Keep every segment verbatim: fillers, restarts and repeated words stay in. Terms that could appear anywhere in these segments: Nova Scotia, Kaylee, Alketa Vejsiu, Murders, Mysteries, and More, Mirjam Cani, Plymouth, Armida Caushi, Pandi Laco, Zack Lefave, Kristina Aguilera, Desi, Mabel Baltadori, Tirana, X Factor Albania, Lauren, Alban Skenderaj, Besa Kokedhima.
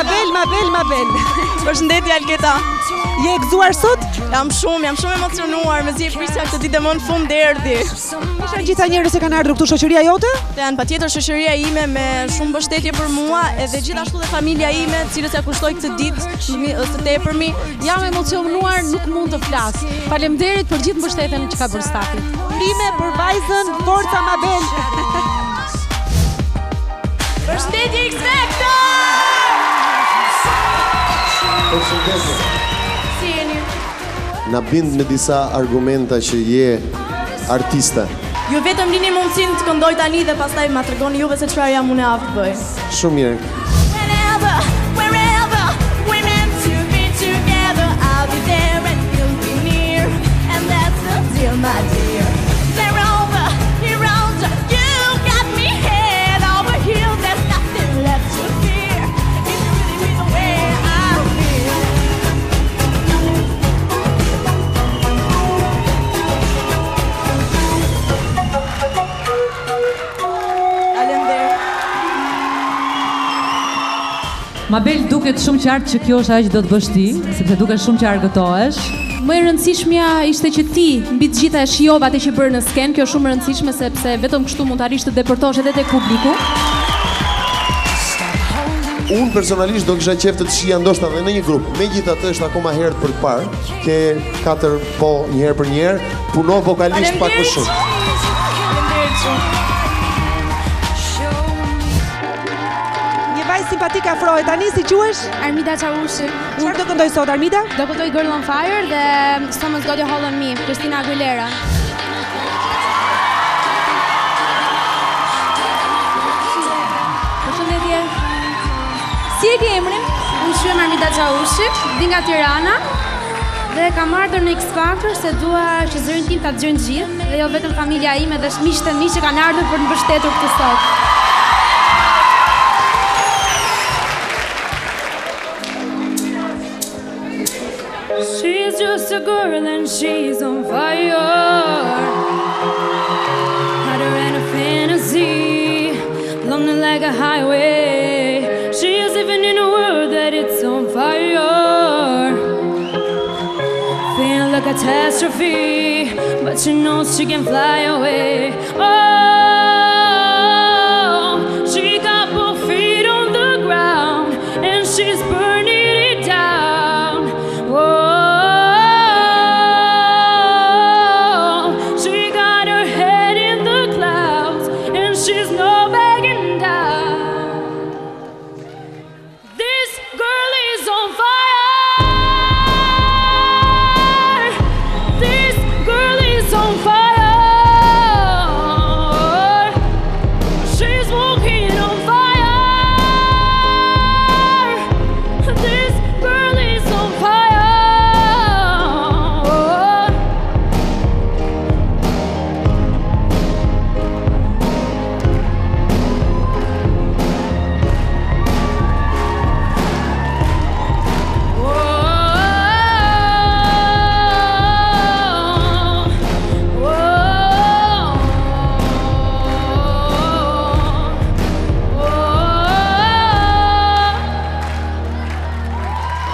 Mabel, Mabel, Mabel. Përshëndetje Alketa. Je gëzuar sot? Jam shumë, jam shumë emocionuar, mezi e prisja këtë ditë më në fund erdhi. Isha gjitha njerëz që kanë ardhur këtu, shoqëria jote? Tan, patjetër shoqëria ime me shumë mbështetje për mua, edhe gjithashtu dhe familja ime, të cilës ja kushtoj këtë ditë të tepërmi. Jam emocionuar, nuk mund të flas. Faleminderit për gjithë mbështetjen që ka bërë stafi. Prime për vajzën, forca Mabel. Përshëndetje X Factor! Si jeni? Na bind me disa argumenta që je artista. Ju vetëm lini mundësin të këndoj tani dhe pastaj ma tregoni juve se çfarë jam unë aftë bëj. Shumë mirë. Whenever, wherever, we're meant to be together. I'll be there and you'll be near. And that's the deal, my dear. They're over, you're older, you got me head over heels. There's nothing left to fear. It's really me the way I feel. Mabel, duket shumë qartë që kjo është ajo që do të bësh ti, sepse duket shumë që argëtohesh. Më e rëndësishmja ishte që ti mbi të gjitha e shijova atë që bërë në skenë, kjo shumë e rëndësishme sepse vetëm kështu mund të arrish të depërtosh edhe tek publiku. Unë personalisht do kisha qejf të të shija ndoshta edhe në një grup. Megjithatë është akoma herët për të parë, ke katër po një herë për një herë, puno vokalisht pak më shumë. Një vajzë simpatike afrohet tani, si quhesh? Armida Caushi. Çfarë do këndoj sot Armida? Do këndoj Girl on Fire dhe Someone's Got Your Hold on Me, Kristina Aguilera. Si e ke emrin? Unë quhem Armida Caushi, di nga Tirana dhe kam ardhur në X Factor se dua që zërin tim ta dëgjojnë gjithë dhe jo vetëm familja ime dhe miqtë e mi që kanë ardhur për të mbështetur këtë sot. She's just a girl and she's on fire. Hotter than a fantasy, lonely like a highway. She's living in a world that it's on fire. Feeling like a catastrophe, but she knows she can fly away. Oh, she got both feet on the ground, and she's burning it down. Oh, she got her head in the clouds, and she's no begging down.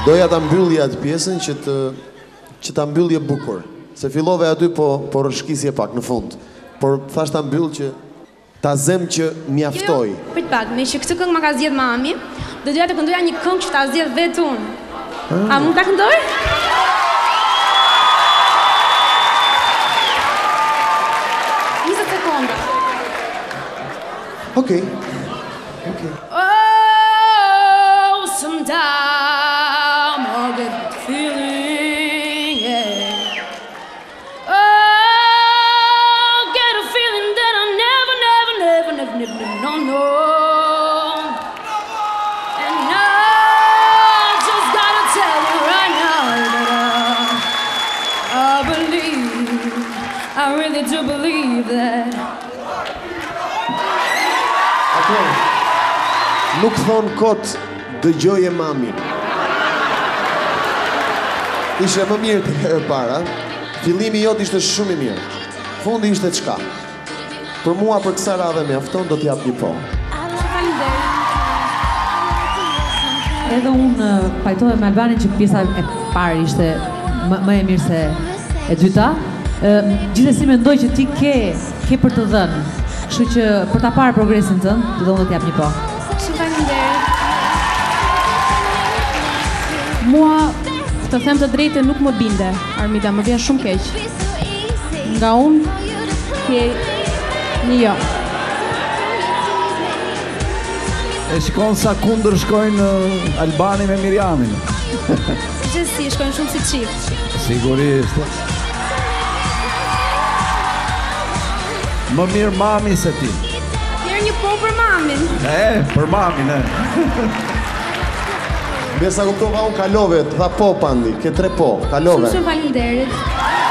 Doja ta mbyllja atë pjesën që të që ta mbyllje bukur. Se fillove aty po po rrshkisje pak në fund. Por thash ta mbyll që ta zëm që mjaftoi. Prit pak, më që këtë këngë ma ka zgjedh mami, do doja të këndoja një këngë që ta zgjedh vetë unë. A mund ta këndoj? njëzet sekonda. Okej. Okej. Oh, someday nuk thonë kot, dëgjoje mami. Ishe më mirë të herë para, fillimi jot ishte shumë i mirë, fundi ishte çka. Për mua për kësa radhe mjafton, do t'jap një po. Faleminderit. Edhe unë pajtove me Albanin që pjesa e parë ishte më e mirë se e dyta. Gjithsesi mendoj që ti ke për të dhënë, kështu që për ta parë progresin tënd, do unë t'jap një po. Shumë faleminderit. Mua, të them të drejtën, nuk më binde, Armida, më vjen shumë keq. Nga unë, ke një jo. E shikon sa kundër shkojnë Albani me Mirjamin. Gjithsesi, shkojnë shumë si çift. Sigurisht. Më mirë mami se ti. Mirë një po për mamin. E, për mamin, e. Besa kuptova unë kalove, tha po, Pandi, ke tre po, kalove. Shumë shumë faleminderit.